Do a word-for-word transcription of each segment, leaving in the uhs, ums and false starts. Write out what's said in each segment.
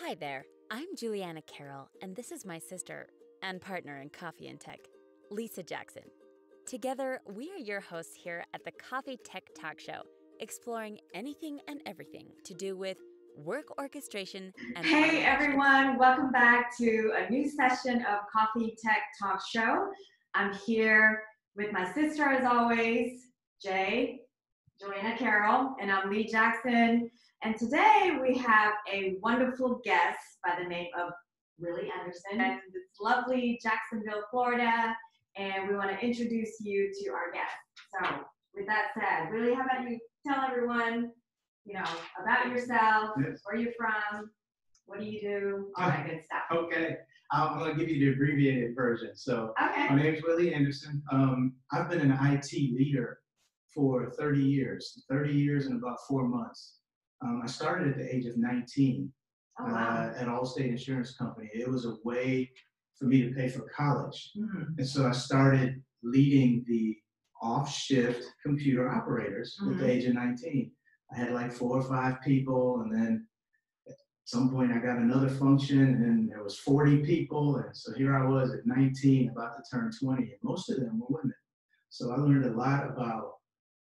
Hi there, I'm Juliana Carroll, and this is my sister and partner in coffee and tech, Lisa Jackson. Together, we are your hosts here at the Coffee Tech Talk Show, exploring anything and everything to do with work orchestration. And hey everyone, welcome back to a new session of Coffee Tech Talk Show. I'm here with my sister, as always, Jay, Joanna Carroll, and I'm Lee Jackson. And today we have a wonderful guest by the name of Willie Anderson. And it's lovely Jacksonville, Florida, and we want to introduce you to our guest. So with that said, Willie, how about you tell everyone, you know, about yourself, yes. Where you're from, what do you do, all that good stuff. Okay, I'm going to give you the abbreviated version. So okay. My name is Willie Anderson. Um, I've been an I T leader for thirty years, thirty years in about four months. Um, I started at the age of nineteen oh, wow. uh, at Allstate Insurance Company. It was a way for me to pay for college. Mm-hmm. And so I started leading the off-shift computer operators mm-hmm. at the age of nineteen. I had like four or five people, and then at some point I got another function, and there was forty people. And so here I was at nineteen, about to turn twenty, and most of them were women. So I learned a lot about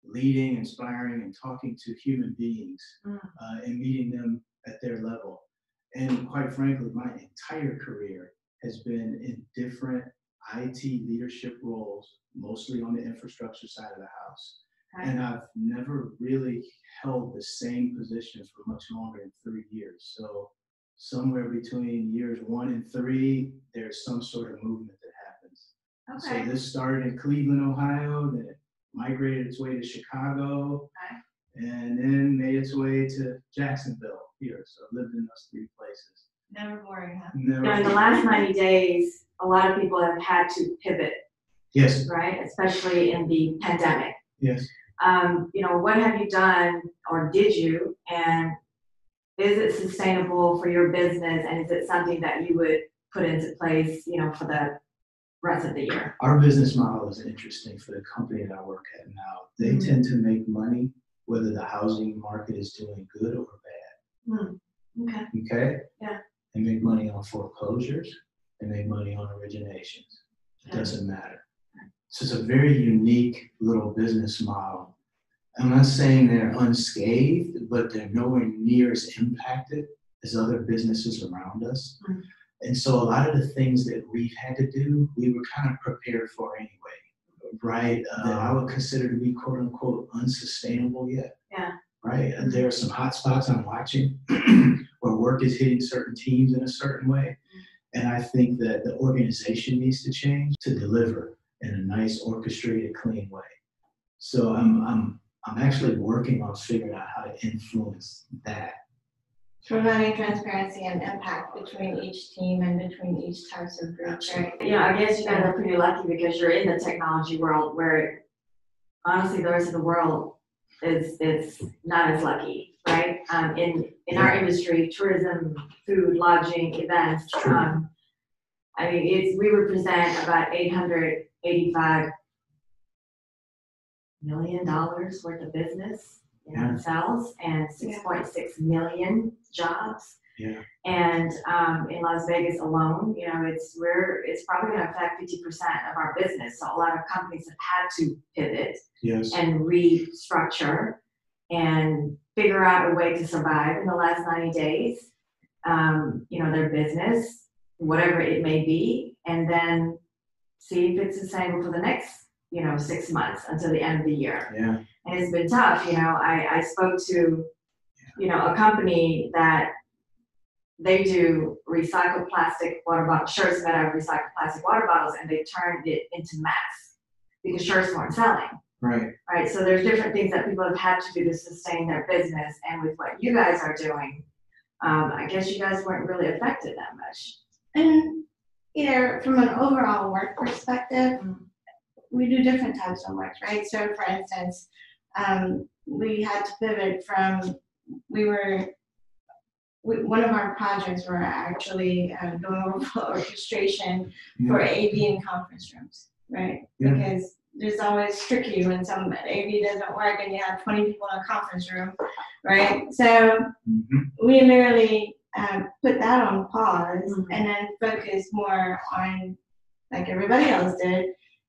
leading, inspiring, and talking to human beings mm. uh, and meeting them at their level. And quite frankly, my entire career has been in different I T leadership roles, mostly on the infrastructure side of the house. Okay. And I've never really held the same position for much longer than three years. So somewhere between years one and three, there's some sort of movement that happens. Okay. So this started in Cleveland, Ohio, then it migrated its way to Chicago, okay. and then made its way to Jacksonville here. So I lived in those three places. Never boring, huh? Never now, in the last ninety days, a lot of people have had to pivot. Yes. Right? Especially in the pandemic. Yes. Um, you know, what have you done, or did you, and is it sustainable for your business, and is it something that you would put into place, you know, for the rest of the year? Our business model is interesting for the company that I work at now. They mm-hmm. tend to make money whether the housing market is doing good or bad. Mm-hmm. Okay. Okay? Yeah. They make money on foreclosures. They make money on originations. It yeah. doesn't matter. Okay. So it's a very unique little business model. I'm not saying they're unscathed, but they're nowhere near as impacted as other businesses around us. Mm-hmm. And so a lot of the things that we've had to do, we were kind of prepared for anyway, right? Uh, that I would consider to be quote unquote unsustainable yet, yeah. right? And there are some hot spots I'm watching where work is hitting certain teams in a certain way. And I think that the organization needs to change to deliver in a nice, orchestrated, clean way. So I'm, I'm, I'm actually working on figuring out how to influence that. Providing transparency and impact between each team and between each types of group, right? You know, I guess you guys are pretty lucky because you're in the technology world where, honestly, the rest of the world is it's not as lucky, right? Um, in in our industry, tourism, food, lodging, events. Um, I mean, it's we represent about eight hundred eighty-five million dollars worth of business. You know, yeah. sales and six point six million jobs. Yeah. And um, in Las Vegas alone, you know, it's we're it's probably going to affect fifty percent of our business. So a lot of companies have had to pivot yes. and restructure and figure out a way to survive in the last ninety days. Um, you know, their business, whatever it may be, and then see if it's sustainable for the next, you know, six months until the end of the year. Yeah. And it's been tough, you know. I, I spoke to, you know, a company that they do recycled plastic water bottles, shirts that have recycled plastic water bottles, and they turned it into masks because shirts weren't selling. Right. Right. So there's different things that people have had to do to sustain their business, and with what you guys are doing, um, I guess you guys weren't really affected that much. And you know, from an overall work perspective, we do different types of work, right? So, for instance. Um, we had to pivot from, we were, we, one of our projects were actually uh, doing orchestration yeah. for A V and conference rooms, right? Yeah. Because there's always tricky when some A V doesn't work and you have twenty people in a conference room, right? So mm-hmm. we literally um, put that on pause mm-hmm. and then focus more on, like everybody else did,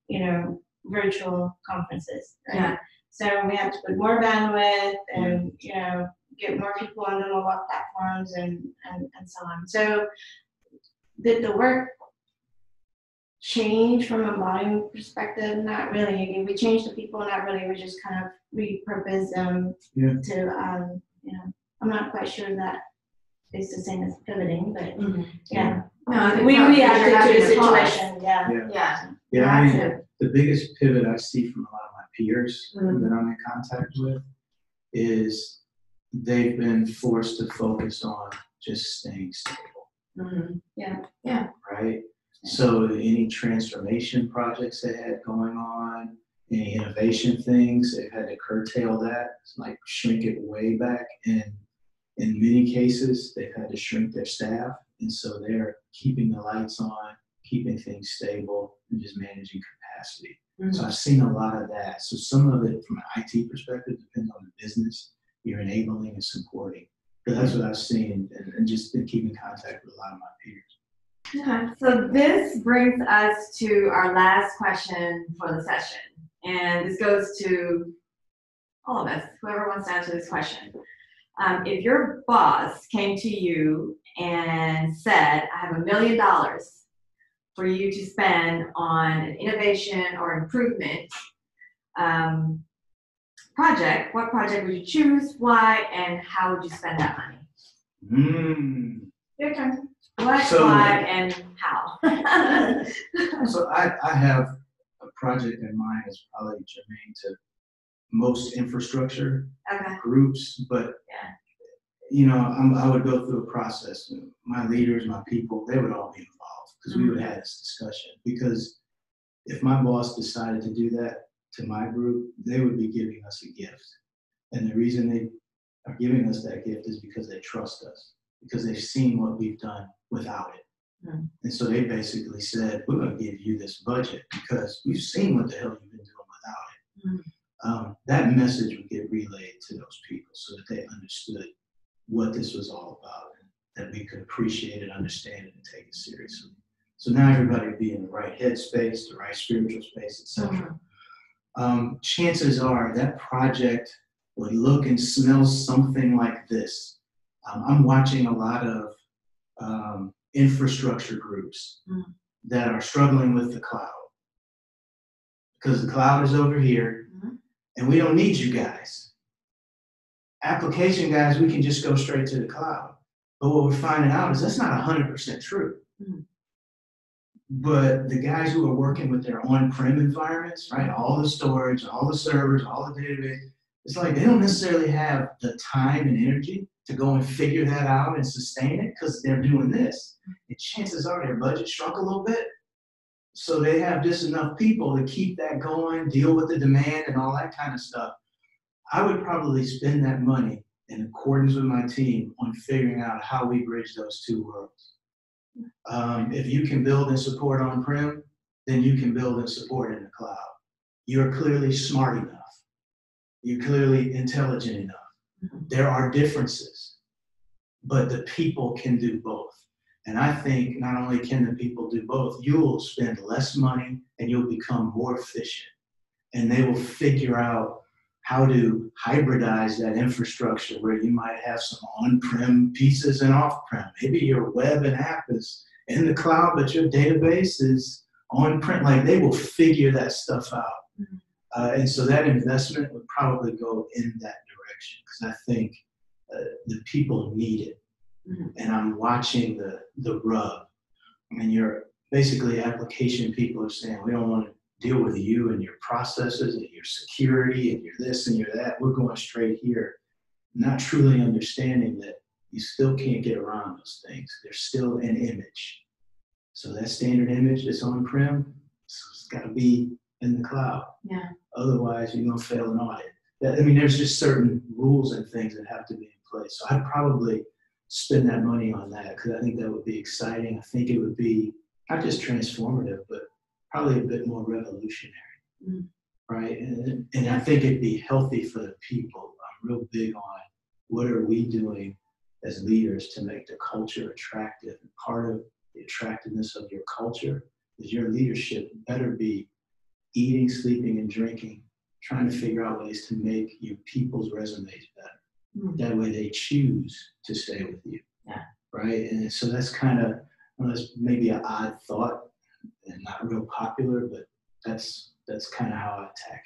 you know, virtual conferences. Right? Yeah. So we have to put more bandwidth and, you know, get more people on the mobile platforms and, and, and so on. So did the work change from a modeling perspective? Not really. I mean, we changed the people, not really. We just kind of repurposed them yeah. to, um, you know, I'm not quite sure that it's the same as pivoting, but mm-hmm. yeah. yeah. No, we reacted to the situation. Yeah. Yeah. yeah. yeah I mean, the biggest pivot I see from a lot of my peers mm-hmm. that I'm in contact with is they've been forced to focus on just staying stable. Mm-hmm. Yeah. Yeah. Right? Yeah. So any transformation projects they had going on, any innovation things, they've had to curtail that, like shrink it way back. And in many cases, they've had to shrink their staff. And so they're keeping the lights on, keeping things stable, and just managing capacity. Mm-hmm. So I've seen a lot of that. So some of it from an I T perspective depends on the business you're enabling and supporting. But that's what I've seen, and, and just been keeping contact with a lot of my peers. Yeah. So this brings us to our last question for the session. And this goes to all of us, whoever wants to answer this question. Um, if your boss came to you and said, I have a million dollars for you to spend on an innovation or improvement um, project, what project would you choose, why, and how would you spend that money? Mm. Your turn. What, so, why, and how? So I, I have a project in mind that's probably germane to most infrastructure okay. groups, but yeah. you know, I'm, I would go through a process. My leaders, my people, they would all be involved because mm-hmm. we would have this discussion. Because if my boss decided to do that to my group, they would be giving us a gift. And the reason they are giving us that gift is because they trust us, because they've seen what we've done without it. Mm-hmm. And so they basically said, we're going to give you this budget because we've seen what the hell you've been doing without it. Mm-hmm. Um, that message would get relayed to those people so that they understood what this was all about, that we could appreciate it, understand it, and take it seriously. So now everybody would be in the right head space, the right spiritual space, et cetera. Mm-hmm. Um, chances are that project would look and smell something like this. Um, I'm watching a lot of um, infrastructure groups mm-hmm. that are struggling with the cloud because the cloud is over here mm-hmm. and we don't need you guys. Application guys, we can just go straight to the cloud. But what we're finding out is that's not one hundred percent true. Mm-hmm. But the guys who are working with their on-prem environments, right, all the storage, all the servers, all the database, it's like they don't necessarily have the time and energy to go and figure that out and sustain it because they're doing this. And chances are their budget shrunk a little bit. So they have just enough people to keep that going, deal with the demand and all that kind of stuff. I would probably spend that money in accordance with my team on figuring out how we bridge those two worlds. Um, if you can build and support on-prem, then you can build and support in the cloud. You're clearly smart enough. You're clearly intelligent enough. Mm-hmm. There are differences, but the people can do both. And I think not only can the people do both, you will spend less money and you'll become more efficient. And they will figure out how to hybridize that infrastructure where you might have some on-prem pieces and off-prem. Maybe your web and app is in the cloud, but your database is on-prem. Like, they will figure that stuff out. Mm-hmm. Uh, and so that investment would probably go in that direction because I think uh, the people need it. Mm-hmm. And I'm watching the, the rub. And you're basically application people are saying, we don't want to deal with you and your processes and your security and your this and your that. We're going straight here, not truly understanding that you still can't get around those things. They're still an image. So that standard image that's on-prem, it's got to be in the cloud. Yeah. Otherwise, you're going to fail an audit. That, I mean, there's just certain rules and things that have to be in place. So I'd probably spend that money on that because I think that would be exciting. I think it would be not just transformative, but probably a bit more revolutionary, mm-hmm. right? And, and I think it'd be healthy for the people. I'm real big on what are we doing as leaders to make the culture attractive. And part of the attractiveness of your culture is your leadership better be eating, sleeping, and drinking, trying to figure out ways to make your people's resumes better. Mm-hmm. That way they choose to stay with you. Yeah. Right? And so that's kind of, well, that's maybe an odd thought and not real popular, but that's that's kind of how I attack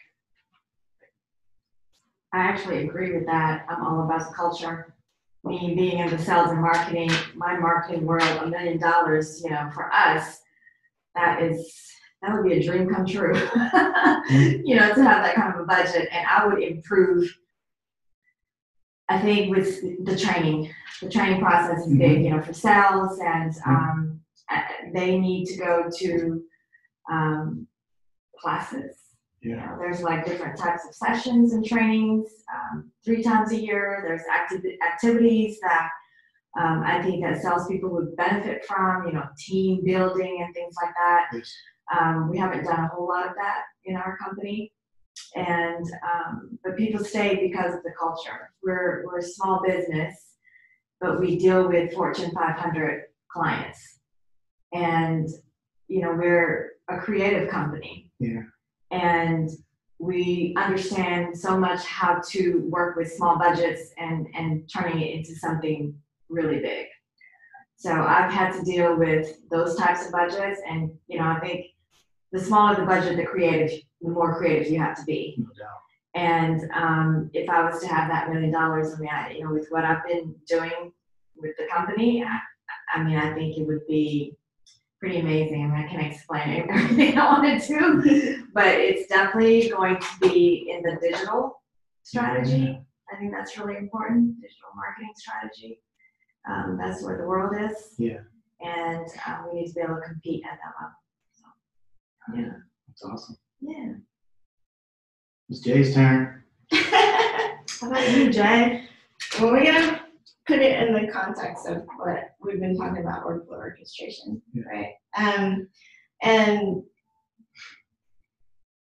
it. I actually agree with that. I'm all about culture. Me being in the sales and marketing, my marketing world, a million dollars, you know, for us, that is, that would be a dream come true, you know, to have that kind of a budget. And I would improve, I think, with the training. The training process is big, you know, for sales, and um, they need to go to um, classes. Yeah. You know, there's like different types of sessions and trainings um, three times a year. There's acti- activities that um, I think that salespeople would benefit from, you know, team building and things like that. Yes. Um, we haven't done a whole lot of that in our company. And um, but people stay because of the culture. We're, we're a small business, but we deal with Fortune five hundred clients. And, you know, we're a creative company. Yeah. And we understand so much how to work with small budgets and, and turning it into something really big. So I've had to deal with those types of budgets. And, you know, I think the smaller the budget, the creative, the more creative you have to be. No doubt. And um, if I was to have that million dollars, I mean, I, you know, with what I've been doing with the company, I, I mean, I think it would be pretty amazing. I mean, I can explain everything I wanted to, but it's definitely going to be in the digital strategy. I think that's really important, digital marketing strategy. Um, that's where the world is. Yeah. And uh, we need to be able to compete at that level. So, yeah. That's awesome. Yeah. It's Jay's turn. How about you, Jay? Well, we're going to put it in the context of what we've been talking about, workflow orchestration, yeah. Right? Um, and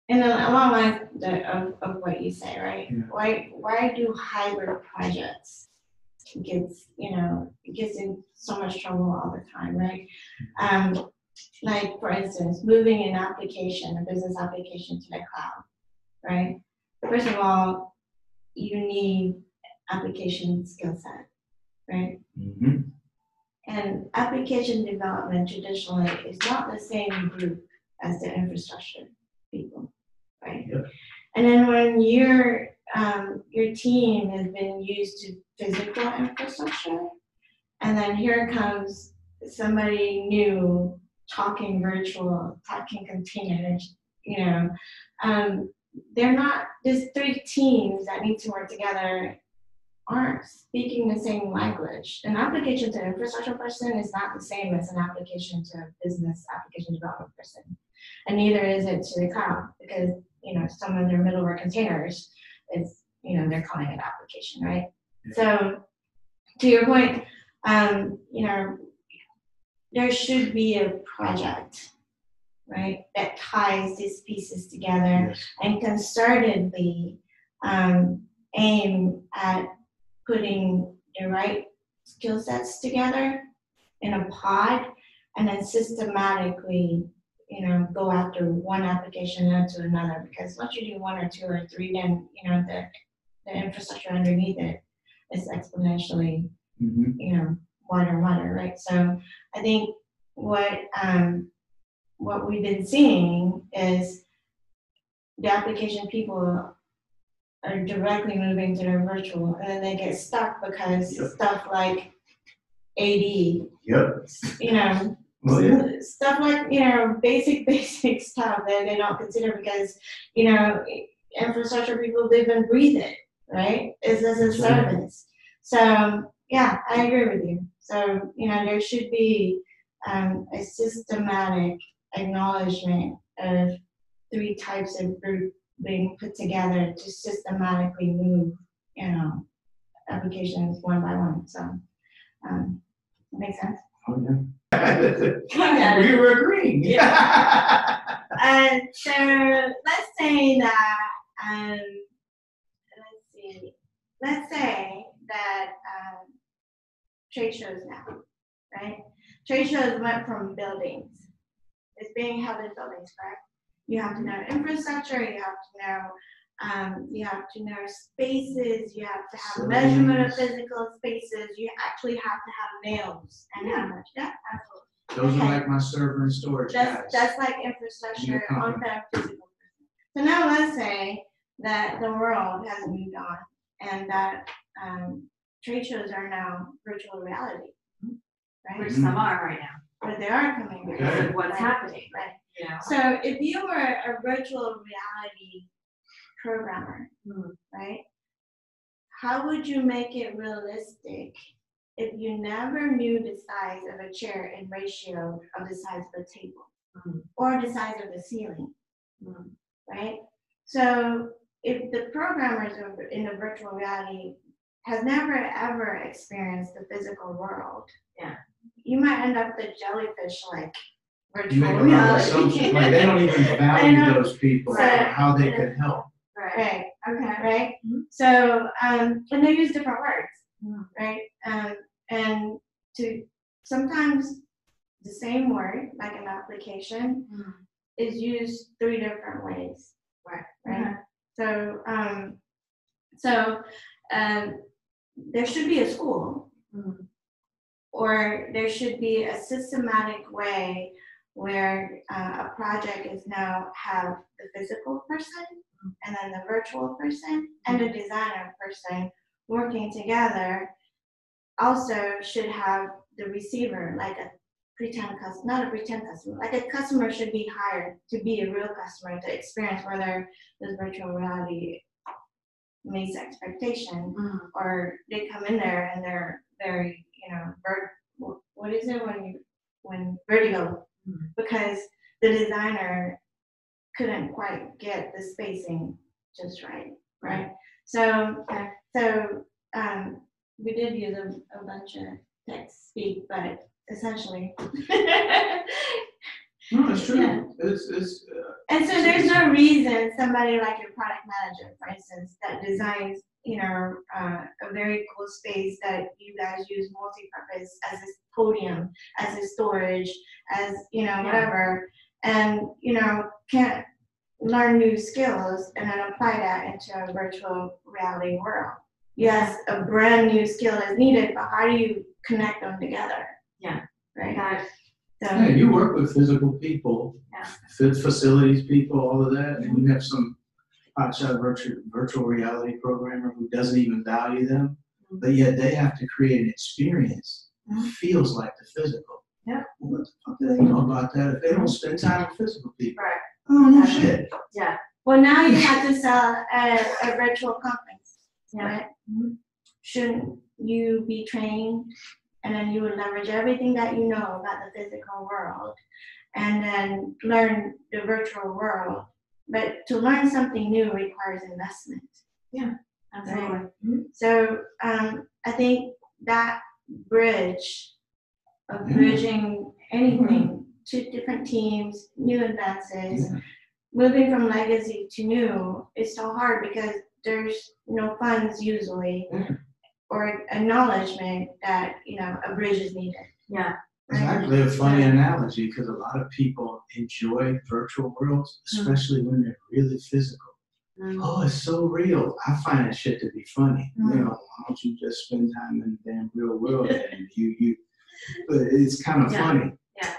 and along the lines of, of what you say, right? Yeah. Why why do hybrid projects gets you know gets in so much trouble all the time, right? Um, like for instance, moving an application, a business application, to the cloud, right? First of all, you need application skill set. Right? Mm-hmm. And application development traditionally is not the same group as the infrastructure people, right? Yeah. And then when your um, your team has been used to physical infrastructure, and then here comes somebody new talking virtual, talking containers, you know, um, they're not, there's three teams that need to work together aren't speaking the same language. An application to an infrastructure person is not the same as an application to a business application development person. And neither is it to the cloud, because, you know, some of their middleware containers is, you know, they're calling it application, right? So to your point, um, you know, there should be a project, right, that ties these pieces together and concertedly um, aim at putting the right skill sets together in a pod, and then systematically, you know, go after one application and to another. Because once you do one or two or three, then you know the the infrastructure underneath it is exponentially, mm-hmm. you know, wider, wider, right? So I think what um, what we've been seeing is the application people are directly moving to their virtual, and then they get stuck because yep. stuff like A D, yep. you know, well, yeah. stuff like, you know, basic, basic stuff that they don't consider because, you know, infrastructure people live and breathe it, right? It's as a service. So, yeah, I agree with you. So, you know, there should be um, a systematic acknowledgement of three types of group being put together to systematically move, you know, applications one by one. So, um, it makes sense. Oh yeah, we were agreeing. Yeah. uh, so let's say that um, let's see, let's say that um, Trade shows went from buildings. It's being held in buildings, correct? You have to know infrastructure, you have to know Um, you have to know spaces, you have to have so, measurement of physical spaces, you actually have to have nails and yeah. how much. Yeah, absolutely. Those okay. are like my server and storage that's, guys. That's like infrastructure yeah. on the physical. So now let's say that the world has moved on and that um, trade shows are now virtual reality, right? Which mm-hmm. some are right now. But they are coming okay. back. What's right. happening, right? Yeah. So if you were a virtual reality programmer, mm. right? How would you make it realistic if you never knew the size of a chair in ratio of the size of a table mm. or the size of the ceiling, mm. right? So if the programmers in a virtual reality has never ever experienced the physical world, yeah, you might end up with jellyfish-like. You make a lot of assumptions, like they don't even value those people right. or how they yeah. can help. Right. Okay. Right. Mm-hmm. So, um, and they use different words, mm-hmm. right? Um, and to sometimes the same word, like an application, mm-hmm. is used three different ways. Right. Right. Mm-hmm. So, um, so um, there should be a school, mm-hmm. or there should be a systematic way where uh, a project is now have the physical person and then the virtual person and the designer person working together. Also should have the receiver, like a pretend customer, not a pretend customer, like a customer should be hired to be a real customer to experience whether this virtual reality meets expectation mm. or they come in there and they're very, you know, vert- what is it when you, when vertigo, because the designer couldn't quite get the spacing just right, right? So, uh, so um, we did use a, a bunch of text speak, but essentially, no, it's true. Yeah. It's, it's, uh, and so there's no reason somebody like your product manager, for instance, that designs, you know, uh, a very cool space that you guys use multi-purpose as a podium, as a storage, as, you know, whatever, and, you know, can't learn new skills and then apply that into a virtual reality world. Yes, a brand new skill is needed, but how do you connect them together? Yeah. Right? That, so, yeah, you work with physical people, yeah. facilities people, all of that, and you have some outside virtual virtual reality programmer who doesn't even value them, mm-hmm. but yet they have to create an experience mm-hmm. that feels like the physical. Yeah. Well, what the fuck do they know about that if they don't spend time with physical people? Right. Oh, no yeah. shit. Yeah. Well, now you have to sell at a, a virtual conference. Yeah. Right? Mm-hmm. Shouldn't you be trained? And then you would leverage everything that you know about the physical world and then learn the virtual world. But to learn something new requires investment. Yeah, absolutely. Right? Mm-hmm. So um, I think that bridge of mm-hmm. bridging anything, mm-hmm. two different teams, new advances, yeah. moving from legacy to new is so hard because there's no funds usually. Mm-hmm. or acknowledgement that, you know, a bridge is needed. Yeah. Exactly. A funny analogy, because a lot of people enjoy virtual worlds, especially mm-hmm. when they're really physical. Mm-hmm. Oh, it's so real. I find that shit to be funny. Mm-hmm. You know, why don't you just spend time in the damn real world? And you, you, but it's kind of yeah. funny. Yeah.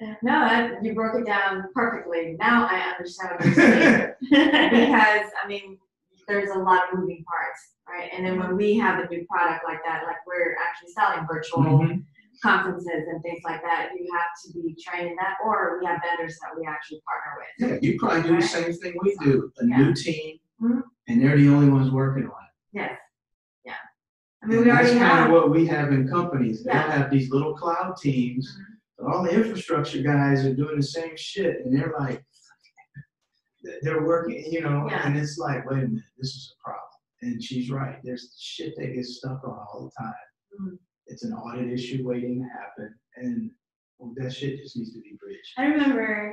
yeah. No, I, you broke it down perfectly. Now I understand what you're saying. Because, I mean, there's a lot of moving parts, right? And then when we have a new product like that, like we're actually selling virtual mm-hmm. conferences and things like that, you have to be trained in that, or we have vendors that we actually partner with. Yeah, you probably do right? the same thing we do, a yeah. new team, mm-hmm. and they're the only ones working on it. Yes, yeah. I mean, and we already have. That's kind of what we have in companies. They'll yeah. have these little cloud teams, mm-hmm. but all the infrastructure guys are doing the same shit, and they're like, they're working, you know, yeah. and it's like, wait a minute, this is a problem. And she's right. There's shit that gets stuck on all the time. Mm-hmm. It's an audit issue waiting to happen, and well, that shit just needs to be bridged. I remember,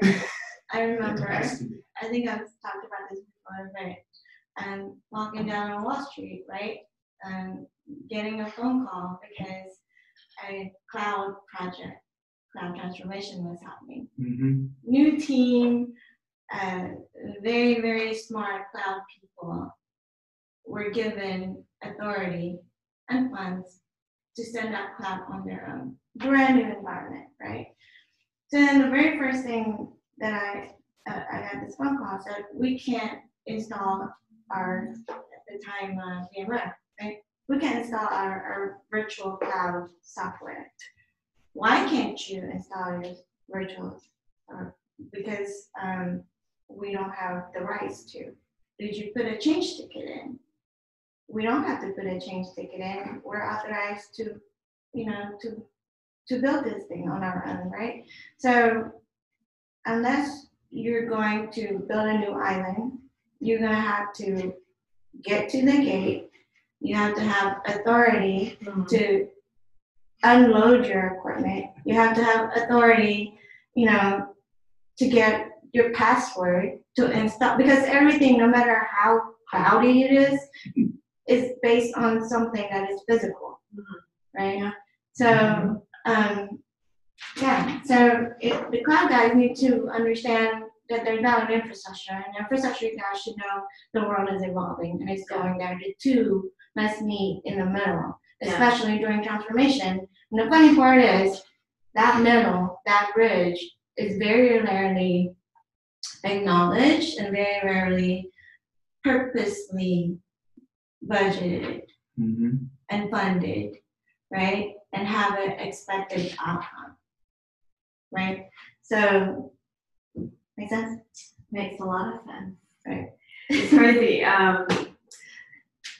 I remember, I think I've talked about this before, but um, walking down on Wall Street, right, um, getting a phone call because a cloud project cloud transformation was happening. Mm-hmm. New team, uh, very, very smart cloud people were given authority and funds to send out cloud on their own. Brand new environment, right? So then the very first thing that I, uh, I got this phone call said, we can't install our, at the time, uh, V M ware, right? We can't install our, our virtual cloud software. Why can't you install your virtual? Uh, because um, we don't have the rights to. Did you put a change ticket in? We don't have to put a change ticket in. We're authorized to, you know, to to build this thing on our own, right? So unless you're going to build a new island, you're gonna have to get to the gate. You have to have authority mm-hmm. to unload your equipment. You have to have authority, you know, to get your password to install, because everything, no matter how cloudy it is, is based on something that is physical, mm-hmm. right? So, um, yeah, so it, the cloud guys need to understand that there's valid infrastructure, and infrastructure guys should know the world is evolving and it's going there. The two must meet in the middle, especially yeah. during transformation. And the funny part is that middle, that bridge, is very rarely acknowledged and very rarely purposely budgeted mm-hmm. and funded, right? And have an expected outcome, right? So, make sense? Makes a lot of sense, right? It's crazy. um,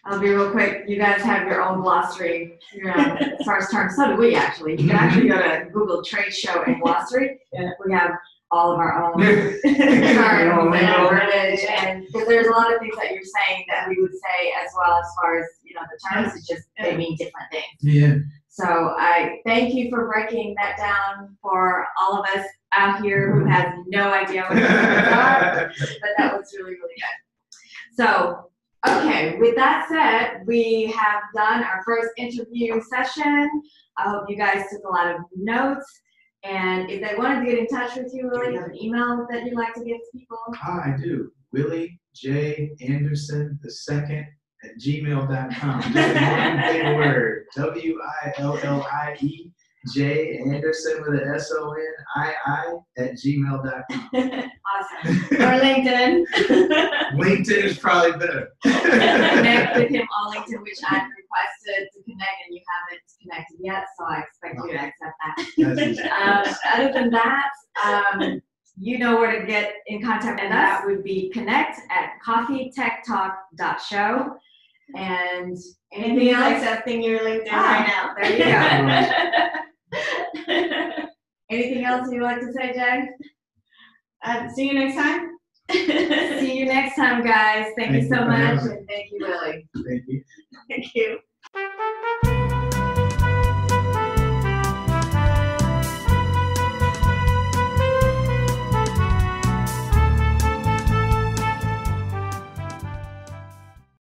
I'll be real quick. You guys have your own glossary, you know, as far as terms. So do we, actually. You can actually go to Google Trade Show and Glossary. Yeah. We have all of our own terms and verbiage. And there's a lot of things that you're saying that we would say as well, as far as, you know, the terms. It's just they mean different things. Yeah. So I thank you for breaking that down for all of us out here who has no idea what you're talking about. But that was really, really good. So, okay, with that said, we have done our first interview session. I hope you guys took a lot of notes. And if they wanted to get in touch with you, Willie, you have an email that you'd like to give to people? I do. Willie J. Anderson the second at gmail dot com. Just one big word. W I L L I E J. Anderson with an S O N I I at gmail dot com. Awesome. Or LinkedIn. LinkedIn is probably better. Connect with him on LinkedIn, which I've requested to connect, and you haven't connected yet, so I expect okay. you to accept that. um, other than that, um, you know where to get in contact with us. That would be connect at coffee tech talk dot show. And anything else? Accepting your LinkedIn ah, right now. There you go. Anything else you'd like to say, Jay? Uh, see you next time. See you next time, guys. Thank, thank you so much. And thank you, Willie. Thank you. Thank you.